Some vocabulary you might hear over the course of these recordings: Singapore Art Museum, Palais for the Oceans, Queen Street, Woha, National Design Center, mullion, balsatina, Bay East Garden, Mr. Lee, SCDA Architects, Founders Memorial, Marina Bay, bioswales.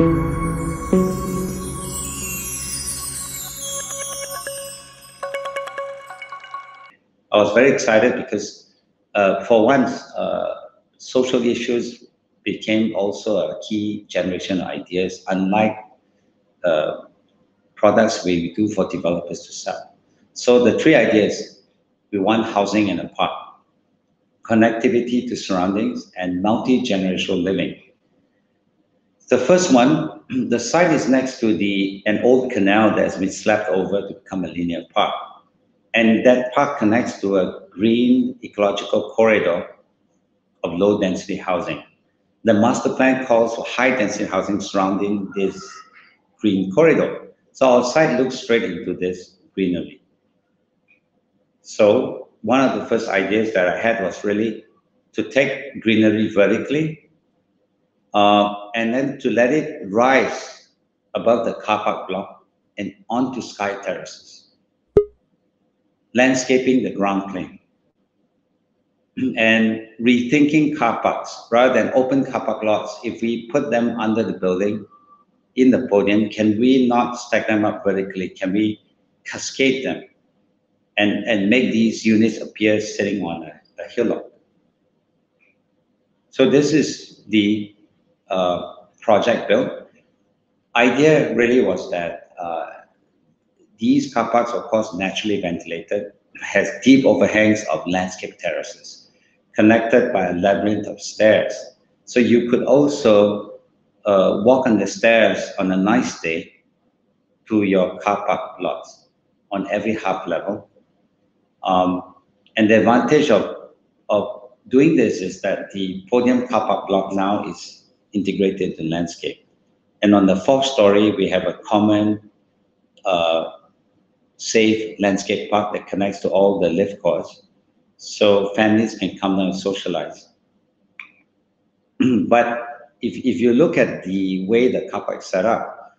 I was very excited because for once, social issues became also a key generation ideas, unlike products we do for developers to sell. So the three ideas, we want housing and a park, connectivity to surroundings, and multi-generational living. The first one, the site is next to an old canal that has been slapped over to become a linear park. And that park connects to a green ecological corridor of low-density housing. The master plan calls for high-density housing surrounding this green corridor. So our site looks straight into this greenery. So one of the first ideas that I had was really to take greenery vertically and then to let it rise above the car park block and onto sky terraces, landscaping the ground plane and rethinking car parks rather than open car park lots. If we put them under the building, in the podium, can we not stack them up vertically? Can we cascade them and make these units appear sitting on a hillock? So this is the project built. Idea really was that these car parks, of course, naturally ventilated, has deep overhangs of landscape terraces, connected by a labyrinth of stairs. So you could also walk on the stairs on a nice day to your car park lots on every half level. And the advantage of doing this is that the podium car park block now is integrated into landscape. And on the fourth story, we have a common safe landscape park that connects to all the lift courts, so families can come down and socialize. But if you look at the way the car park is set up,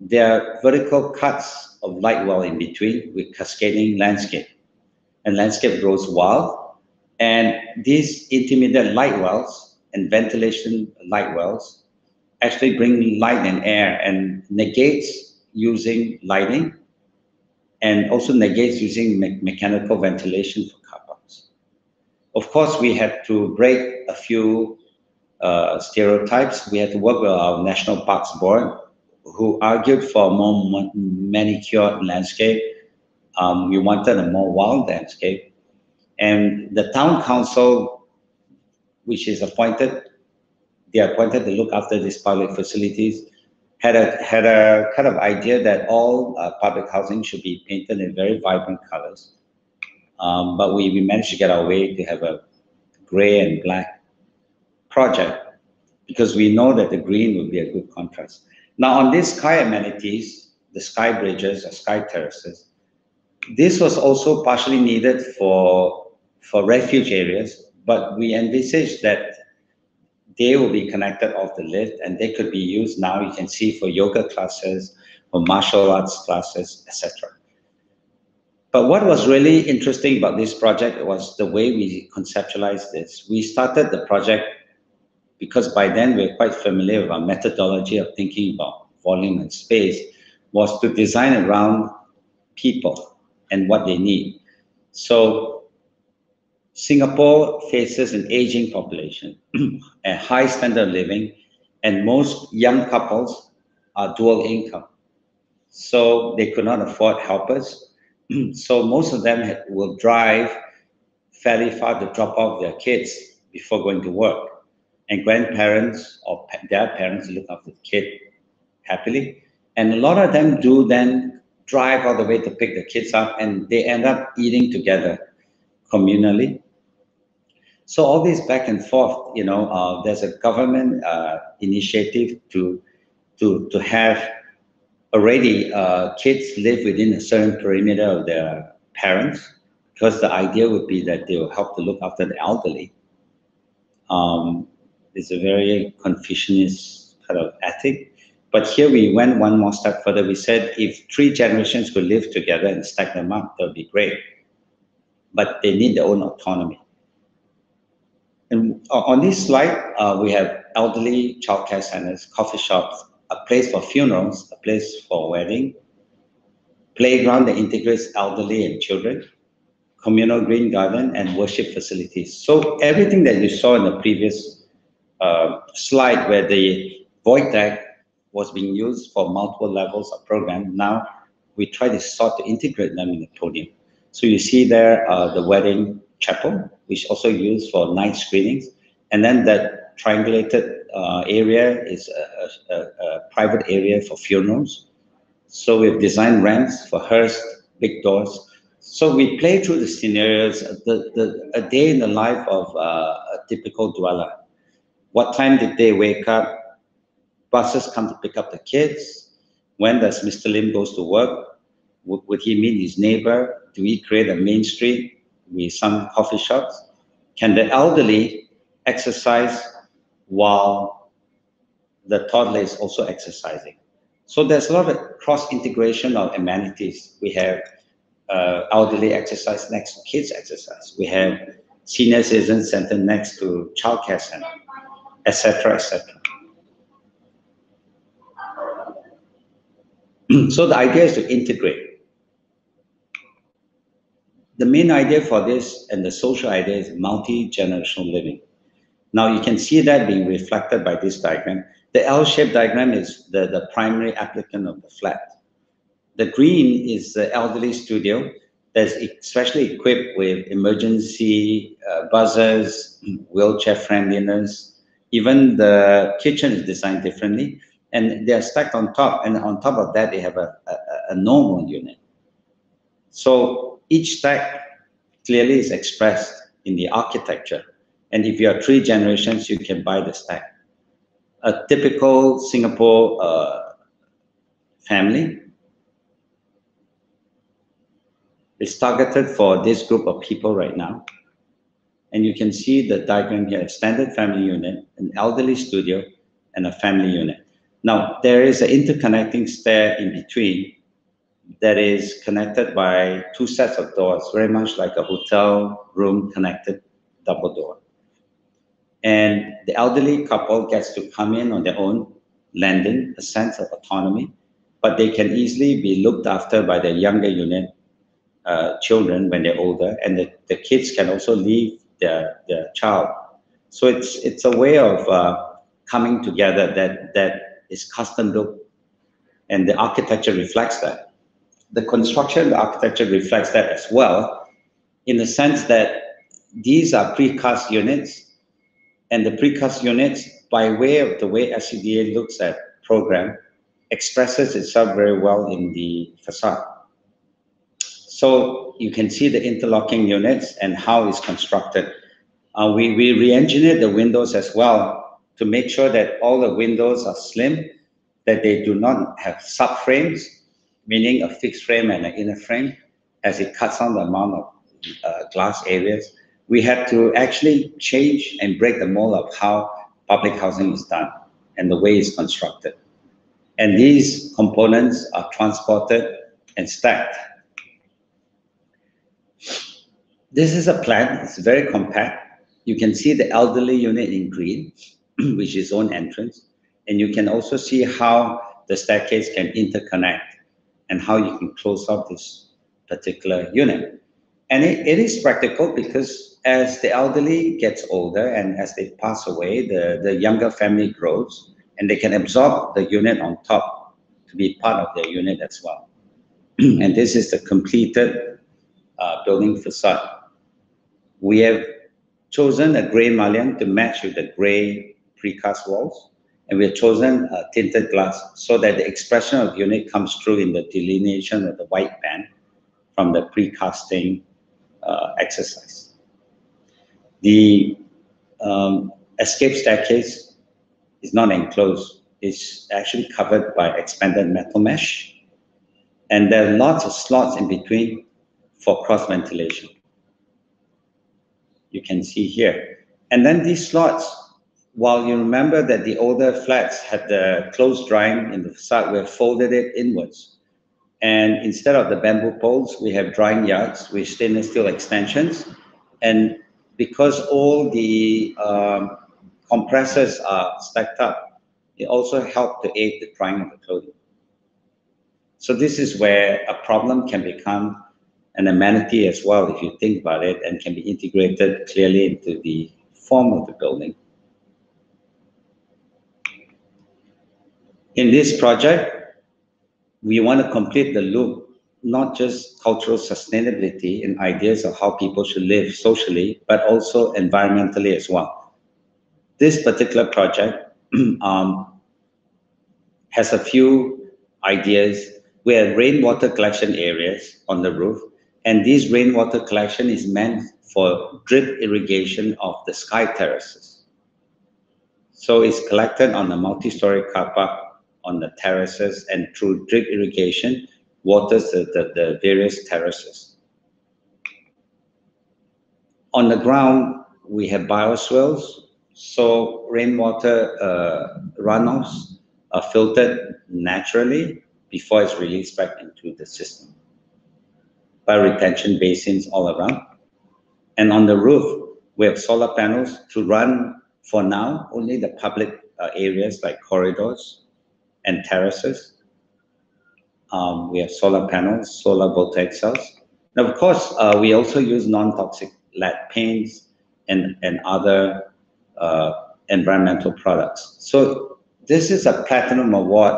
there are vertical cuts of light well in between with cascading landscape, and landscape grows wild. And these intermediate light wells and ventilation light wells actually bring light and air and negates using lighting, and also negates using mechanical ventilation for car parks. Of course, we had to break a few stereotypes. We had to work with our National Parks Board, who argued for a more manicured landscape. We wanted a more wild landscape. And the town council, which is appointed, they are appointed to look after these public facilities, had a kind of idea that all public housing should be painted in very vibrant colors. But we managed to get our way to have a gray and black project because we know that the green would be a good contrast. Now on these sky amenities, the sky bridges or sky terraces, this was also partially needed for refuge areas, but we envisaged that they will be connected off the lift and they could be used now, you can see, for yoga classes, for martial arts classes, etc. But what was really interesting about this project was the way we conceptualized this. We started the project because by then we were quite familiar with our methodology of thinking about volume and space, was to design around people and what they need. So Singapore faces an aging population, a high standard of living, and most young couples are dual income. So they could not afford helpers. So most of them will drive fairly far to drop off their kids before going to work. And grandparents or their parents look after the kid happily. And a lot of them do then drive all the way to pick the kids up, and they end up eating together communally. So all this back and forth, you know, there's a government initiative to have already kids live within a certain perimeter of their parents, because the idea would be that they will help to look after the elderly. It's a very Confucianist kind of ethic. But here we went one more step further. We said if three generations could live together and stack them up, that would be great. But they need their own autonomy. And on this slide, we have elderly childcare centers, coffee shops, a place for funerals, a place for wedding, playground that integrates elderly and children, communal green garden, and worship facilities. So everything that you saw in the previous slide where the void deck was being used for multiple levels of program, now we try to sort to integrate them in the podium. So you see there the wedding chapel, which also used for night screenings, and then that triangulated area is a private area for funerals. So we've designed ramps for hearse, big doors. So we play through the scenarios, a day in the life of a typical dweller. What time did they wake up? Buses come to pick up the kids. When does Mr. Lim goes to work? Would he meet his neighbor? Do we create a main street with some coffee shops? Can the elderly exercise while the toddler is also exercising? So there's a lot of cross-integration of amenities. We have elderly exercise next to kids exercise. We have senior citizen center next to childcare center, etc., etc. So the idea is to integrate. The main idea for this and the social idea is multi-generational living. Now you can see that being reflected by this diagram. The L-shaped diagram is the primary applicant of the flat. The green is the elderly studio that's especially equipped with emergency buzzers, wheelchair friendliness. Even the kitchen is designed differently, and they are stacked on top. And on top of that, they have a normal unit. So each stack clearly is expressed in the architecture. And if you are three generations, you can buy the stack. A typical Singapore family is targeted for this group of people right now. And you can see the diagram here, standard family unit, an elderly studio, and a family unit. Now, there is an interconnecting stair in between that is connected by two sets of doors, very much like a hotel room connected double door. And the elderly couple gets to come in on their own, lending a sense of autonomy, but they can easily be looked after by their younger unit children when they're older, and the kids can also leave their child. So it's a way of coming together that is custom built, and the architecture reflects that. The construction, the architecture reflects that as well, in the sense that these are precast units. And the precast units, by way of the way SCDA looks at program, expresses itself very well in the facade. So you can see the interlocking units and how it's constructed. We re-engineered the windows as well to make sure that all the windows are slim, that they do not have subframes, meaning a fixed frame and an inner frame, as it cuts down the amount of glass areas. We had to actually change and break the mold of how public housing is done and the way it's constructed. And these components are transported and stacked. This is a plan, it's very compact. You can see the elderly unit in green, which is own entrance. And you can also see how the staircase can interconnect and how you can close up this particular unit. And it is practical because as the elderly gets older and as they pass away, the younger family grows and they can absorb the unit on top to be part of their unit as well. And this is the completed building facade. We have chosen a grey mullion to match with the grey precast walls, and we have chosen tinted glass so that the expression of the unit comes through in the delineation of the white band from the precasting exercise. The escape staircase is not enclosed. It's actually covered by expanded metal mesh. And there are lots of slots in between for cross ventilation. You can see here. And then these slots, while you remember that the older flats had the closed drying in the facade, we have folded it inwards. And instead of the bamboo poles, we have drying yards with stainless steel extensions. And because all the compressors are stacked up, it also helps to aid the drying of the clothing. So this is where a problem can become an amenity as well, if you think about it, and can be integrated clearly into the form of the building. In this project, we want to complete the loop, not just cultural sustainability and ideas of how people should live socially, but also environmentally as well. This particular project has a few ideas. We have rainwater collection areas on the roof, and this rainwater collection is meant for drip irrigation of the sky terraces. So it's collected on the multi-story car park on the terraces, and through drip irrigation, waters the various terraces. On the ground, we have bioswales, so rainwater runoffs are filtered naturally before it's released back into the system by retention basins all around. And on the roof, we have solar panels to run, for now, only the public areas like corridors and terraces. We have solar panels, solar voltaic cells. And of course, we also use non-toxic lead paints and other environmental products. So this is a platinum award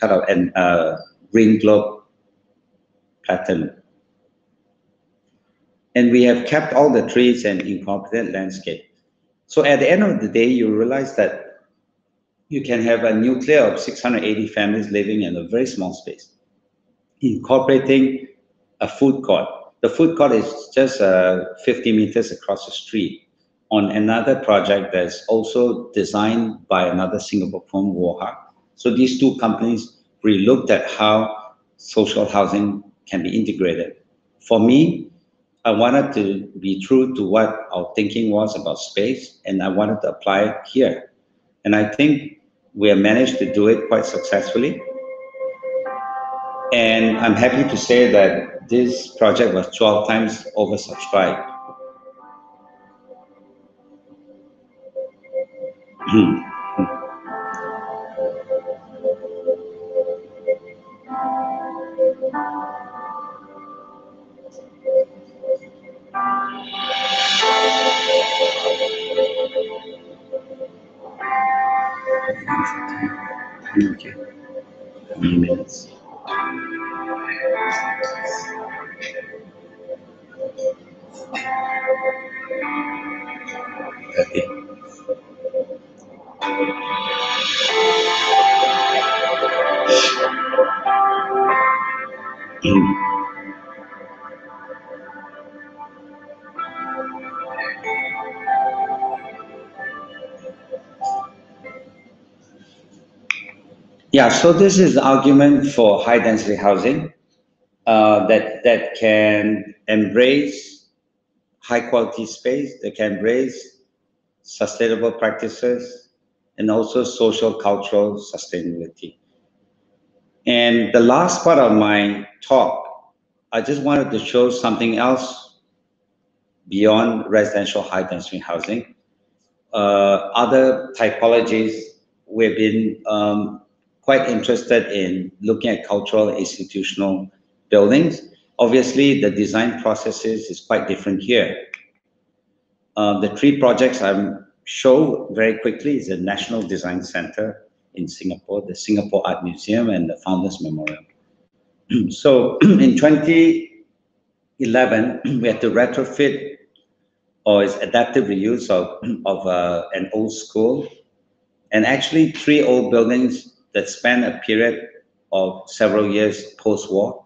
kind of an Green Globe platinum. And we have kept all the trees and incorporated landscape. So at the end of the day, you realize that you can have a nuclear of 680 families living in a very small space, incorporating a food court. The food court is just 50 meters across the street on another project that's also designed by another Singapore firm, Woha. So these two companies re-looked at how social housing can be integrated. For me, I wanted to be true to what our thinking was about space, and I wanted to apply it here. And I think we have managed to do it quite successfully. And I'm happy to say that this project was 12 times oversubscribed. Okay. 3 minutes. Okay. Yeah, so this is the argument for high-density housing that can embrace high-quality space, that can embrace sustainable practices, and also social, cultural sustainability. And the last part of my talk, I just wanted to show something else beyond residential high-density housing. Other typologies we've been quite interested in looking at cultural and institutional buildings. Obviously, the design processes is quite different here. The three projects I'll show very quickly is the National Design Center in Singapore, the Singapore Art Museum, and the Founders Memorial. So in 2011, we had to retrofit, or it's adaptive reuse of an old school, and actually three old buildings that span a period of several years post-war.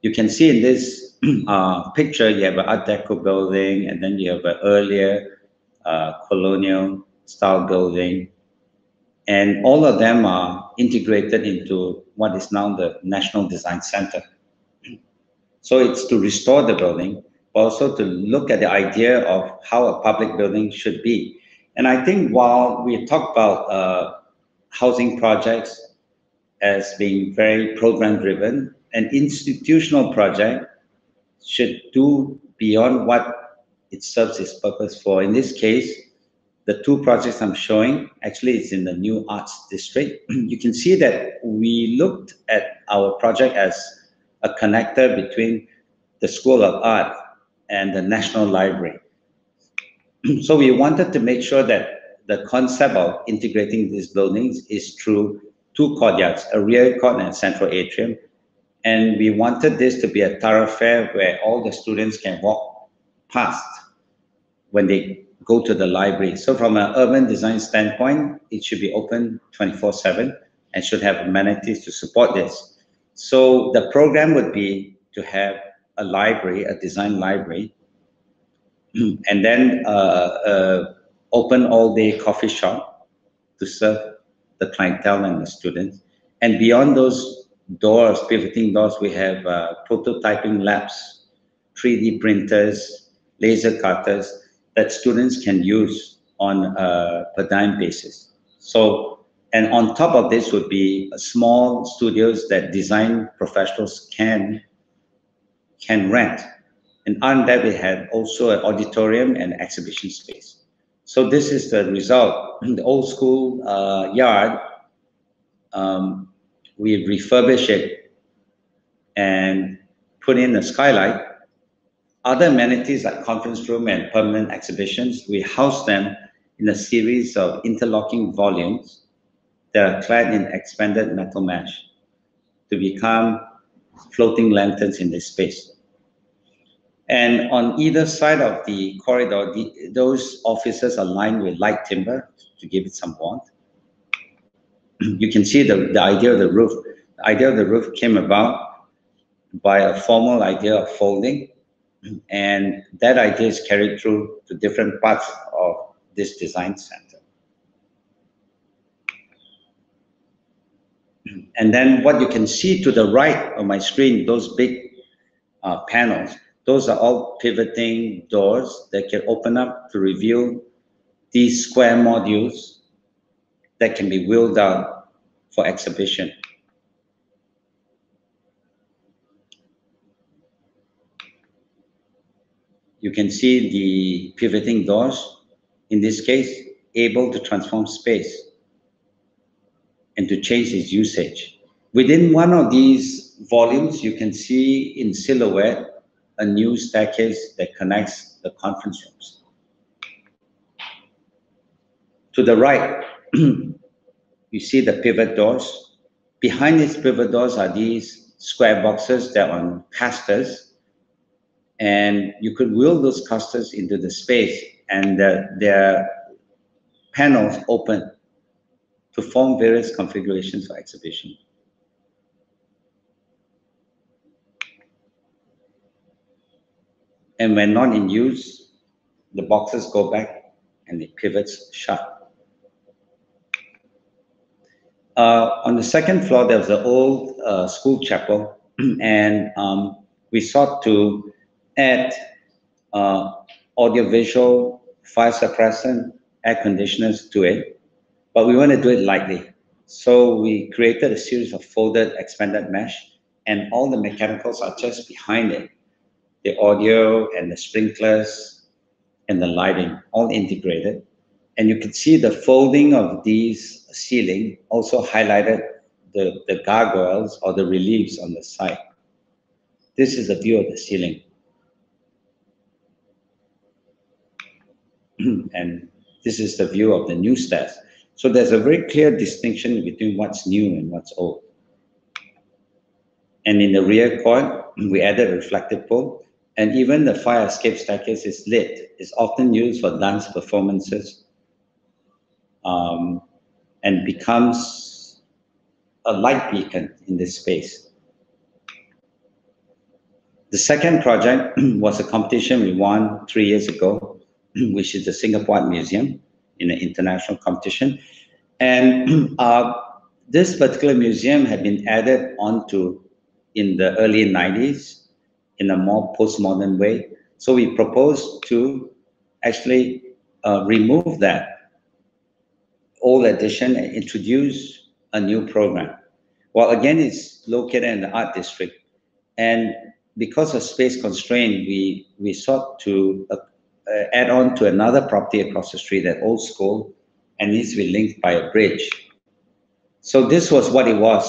You can see in this picture, you have an Art Deco building, and then you have an earlier colonial style building. And all of them are integrated into what is now the National Design Center. So it's to restore the building, but also to look at the idea of how a public building should be. And I think while we talk about housing projects as being very program driven, an institutional project should do beyond what it serves its purpose for. In this case, the two projects I'm showing, actually it's in the New Arts District. You can see that we looked at our project as a connector between the School of Art and the National Library. So we wanted to make sure that the concept of integrating these buildings is through two courtyards, a rear court and a central atrium. And we wanted this to be a thoroughfare where all the students can walk past when they go to the library. So from an urban design standpoint, it should be open 24/7 and should have amenities to support this. So the program would be to have a library, a design library, and then open all-day coffee shop to serve the clientele and the students. And beyond those doors, pivoting doors, we have prototyping labs, 3D printers, laser cutters, that students can use on a per diem basis. So, and on top of this would be small studios that design professionals can rent. And on that, we had also an auditorium and exhibition space. So this is the result. The old school yard, we refurbished it and put in a skylight. Other amenities like conference room and permanent exhibitions, we house them in a series of interlocking volumes that are clad in expanded metal mesh to become floating lanterns in this space. And on either side of the corridor, those offices are lined with light timber to give it some warmth. You can see the idea of the roof. The idea of the roof came about by a formal idea of folding, and that idea is carried through to different parts of this design center. And then what you can see to the right of my screen, those big panels, those are all pivoting doors that can open up to reveal these square modules that can be wheeled out for exhibition. You can see the pivoting doors, in this case, able to transform space and to change its usage. Within one of these volumes, you can see in silhouette a new staircase that connects the conference rooms. To the right, you see the pivot doors. Behind these pivot doors are these square boxes that are on casters, and you could wheel those casters into the space, and their panels open to form various configurations for exhibition. And when not in use, the boxes go back and the pivots shut. On the second floor, there was the old school chapel, and we sought to add audiovisual, fire suppressant, air conditioners to it, but we want to do it lightly. So we created a series of folded expanded mesh, and all the mechanicals are just behind it. The audio and the sprinklers and the lighting, all integrated. And you can see the folding of these ceiling also highlighted the gargoyles or the reliefs on the side. This is a view of the ceiling. And this is the view of the new stairs. So there's a very clear distinction between what's new and what's old. And in the rear court, we added a reflective pool, and even the fire escape staircase is lit. It's often used for dance performances, and becomes a light beacon in this space. The second project was a competition we won 3 years ago, which is the Singapore Art Museum, in an international competition. And this particular museum had been added onto in the early 90s in a more postmodern way. So we proposed to actually remove that old edition and introduce a new program. Well, again, it's located in the art district, and because of space constraint, we sought to add on to another property across the street, that old school, and needs to be linked by a bridge. So this was what it was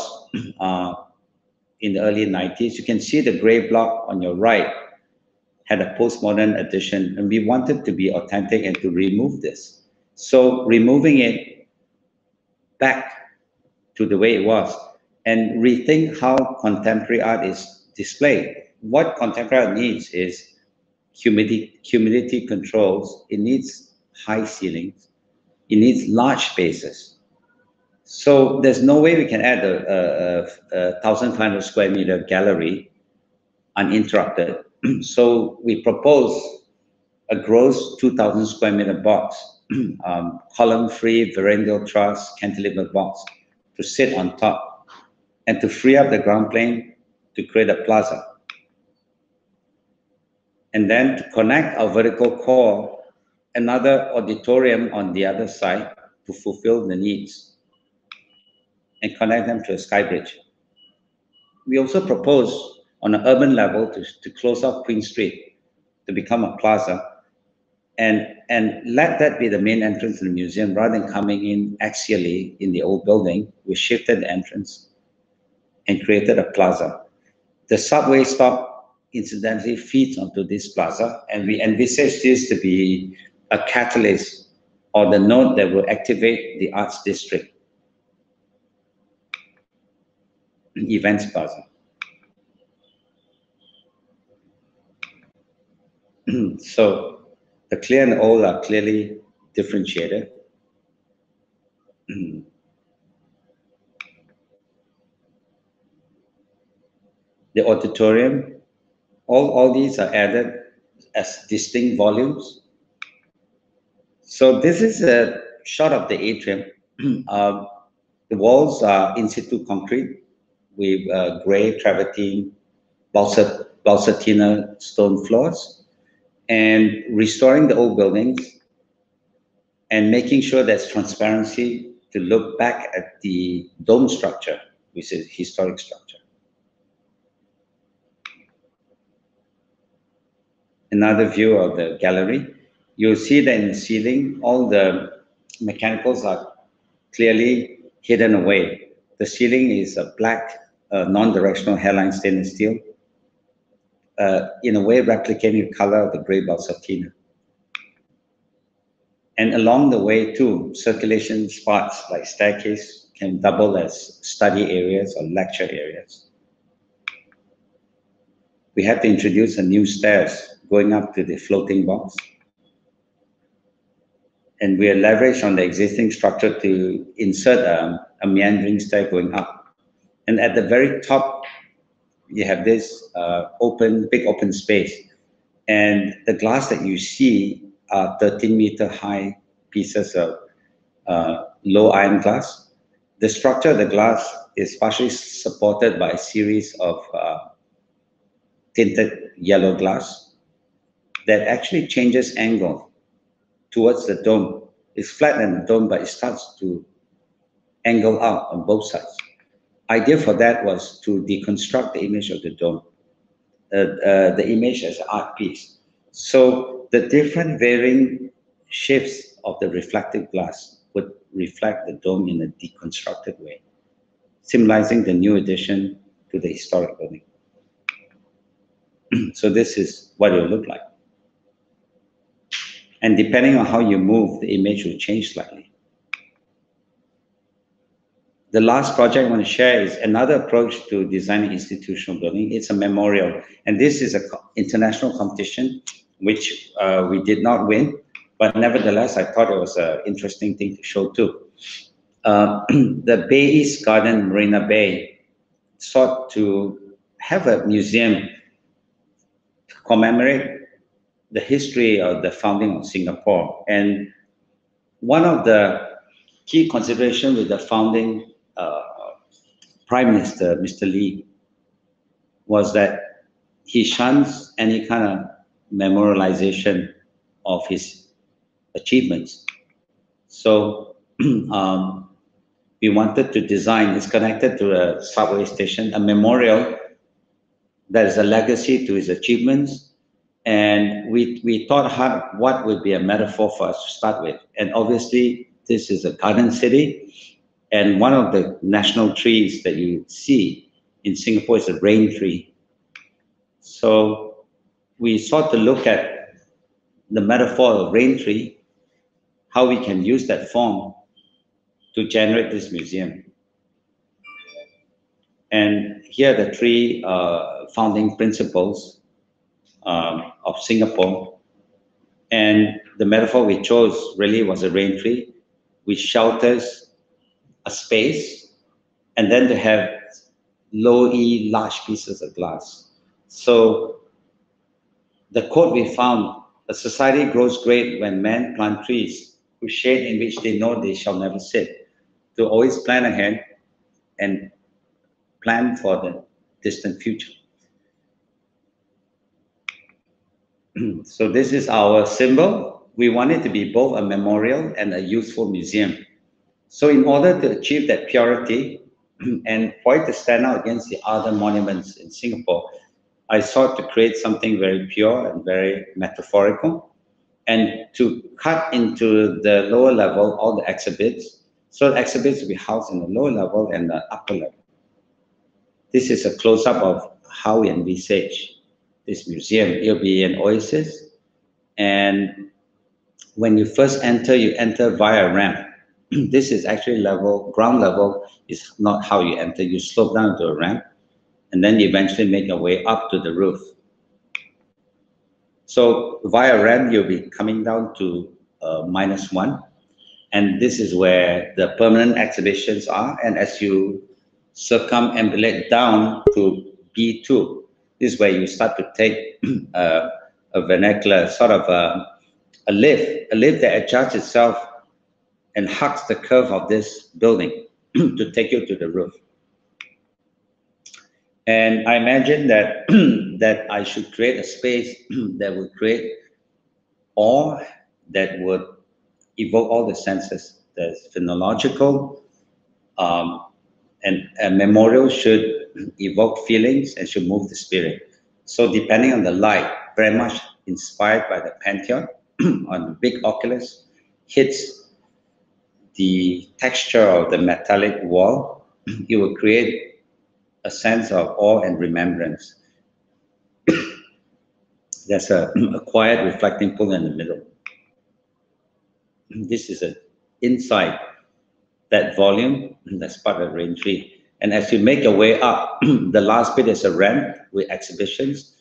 in the early 90s. You can see the gray block on your right had a postmodern addition, and we wanted to be authentic and to remove this. So removing it back to the way it was and rethink how contemporary art is displayed. What contemporary art needs is humidity controls, it needs high ceilings, it needs large spaces. So there's no way we can add a 1,500 square meter gallery uninterrupted. So we propose a gross 2,000 square meter box, column-free, verandah truss, cantilever box to sit on top and to free up the ground plane to create a plaza. And then to connect our vertical core, another auditorium on the other side to fulfill the needs and connect them to a sky bridge. We also propose on an urban level to close off Queen Street to become a plaza, and let that be the main entrance to the museum rather than coming in axially in the old building. We shifted the entrance and created a plaza. The subway stop incidentally feeds onto this plaza, and we envisage this to be a catalyst or the node that will activate the arts district, events plaza. So the clear and old are clearly differentiated. The auditorium, all these are added as distinct volumes. So this is a shot of the atrium. The walls are in situ concrete with gray travertine balsatina stone floors, and restoring the old buildings and making sure there's transparency to look back at the dome structure, which is a historic structure. Another view of the gallery. You'll see that in the ceiling, all the mechanicals are clearly hidden away. The ceiling is a black, non-directional hairline stainless steel, in a way replicating the color of the grey balsatina. And along the way too, circulation spots like staircase can double as study areas or lecture areas. We had to introduce a new stairs going up to the floating box. And we are leveraged on the existing structure to insert a meandering stair going up. And at the very top, you have this big open space, and the glass that you see are 13-meter high pieces of low iron glass. The structure of the glass is partially supported by a series of tinted yellow glass that actually changes angle towards the dome. It's flat in the dome, but it starts to angle out on both sides. Idea for that was to deconstruct the image of the dome, the image as an art piece. So the different varying shifts of the reflective glass would reflect the dome in a deconstructed way, symbolizing the new addition to the historic building. So this is what it will look like. And depending on how you move, the image will change slightly. The last project I want to share is another approach to designing institutional building. It's a memorial, and this is an international competition, which we did not win, but nevertheless, I thought it was an interesting thing to show too. The Bay East Garden, Marina Bay, sought to have a museum to commemorate the history of the founding of Singapore. And one of the key considerations with the founding Prime Minister, Mr. Lee, was that he shuns any kind of memorialization of his achievements. So we wanted to design, it's connected to a subway station, a memorial That is a legacy to his achievements. And we thought hard what would be a metaphor for us to start with. And obviously, this is a garden city. And one of the national trees that you see in Singapore is a rain tree. So we sought to look at the metaphor of rain tree, how we can use that form to generate this museum. And here are the three founding principles of Singapore. And the metaphor we chose really was a rain tree, which shelters a space, and then to have low E, large pieces of glass. So the quote we found, "A society grows great when men plant trees whose shade in which they know they shall never sit." To always plan ahead and plan for the distant future. So this is our symbol. We want it to be both a memorial and a useful museum. So in order to achieve that purity and for it to stand out against the other monuments in Singapore, I sought to create something very pure and very metaphorical, and to cut into the lower level all the exhibits. So the exhibits will be housed in the lower level and the upper level. This is a close-up of how we envisage this museum. It'll be an oasis, and when you first enter, you enter via a ramp. This is actually level, ground level is not how you enter. You slope down to a ramp, and then you eventually make your way up to the roof. So via ramp, you'll be coming down to -1, and this is where the permanent exhibitions are, and as you circumambulate down to B2. This is where you start to take a vernacular, sort of a lift that adjusts itself and hugs the curve of this building to take you to the roof. And I imagine that, that I should create a space that would create awe, that would evoke all the senses. There's phenomenological, and a memorial should evoke feelings and should move the spirit. So depending on the light, very much inspired by the Pantheon on the big oculus, hits the texture of the metallic wall, it will create a sense of awe and remembrance. There's a quiet reflecting pool in the middle. This is an insight. That volume, that's part of the rain tree. And as you make your way up, the last bit is a ramp with exhibitions.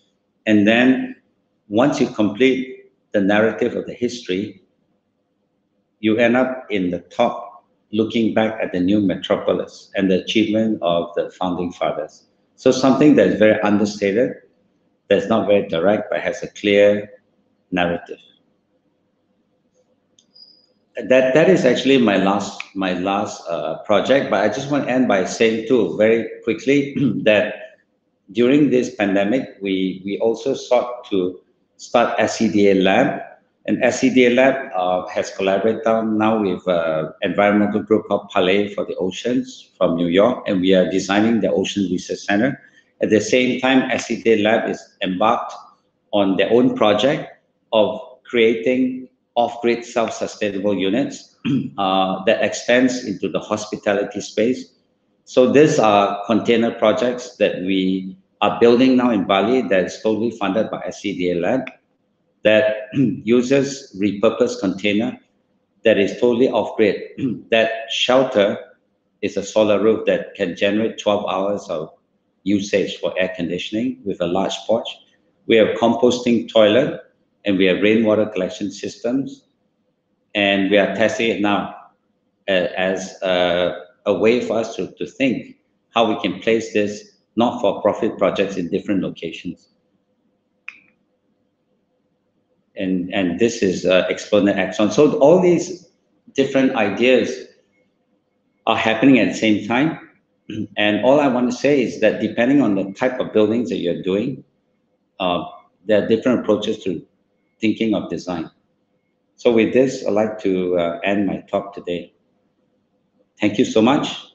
And then once you complete the narrative of the history, you end up in the top, looking back at the new metropolis and the achievement of the founding fathers. So something that's very understated, that's not very direct, but has a clear narrative. That is actually my last project, but I just want to end by saying too, very quickly, that during this pandemic, we also sought to start SCDA Lab, and SCDA Lab has collaborated now with environmental group called Palais for the Oceans from New York, and we are designing the Ocean Research Center. At the same time, SCDA Lab is embarked on their own project of creating off-grid self-sustainable units that extends into the hospitality space. So these are container projects that we are building now in Bali that is totally funded by SCDA Lab, that uses repurposed container that is totally off-grid. That shelter is a solar roof that can generate 12 hours of usage for air conditioning with a large porch. We have composting toilet, and we have rainwater collection systems, and we are testing it now as a way for us to think how we can place this not-for-profit projects in different locations. And this is Exponent Axon. So all these different ideas are happening at the same time. And all I want to say is that depending on the type of buildings that you're doing, there are different approaches to thinking of design. So with this, I'd like to end my talk today. Thank you so much.